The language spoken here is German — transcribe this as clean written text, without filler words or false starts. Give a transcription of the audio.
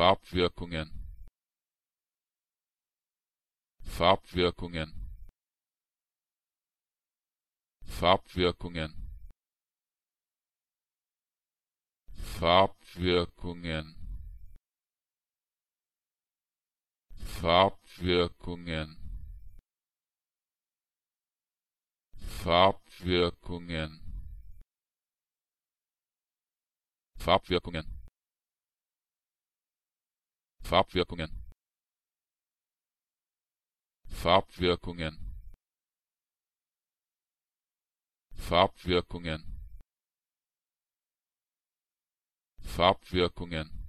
Farbwirkungen. Farbwirkungen. Farbwirkungen. Farbwirkungen. Farbwirkungen. Farbwirkungen. Farbwirkungen. Farbwirkungen. Farbwirkungen. Farbwirkungen. Farbwirkungen.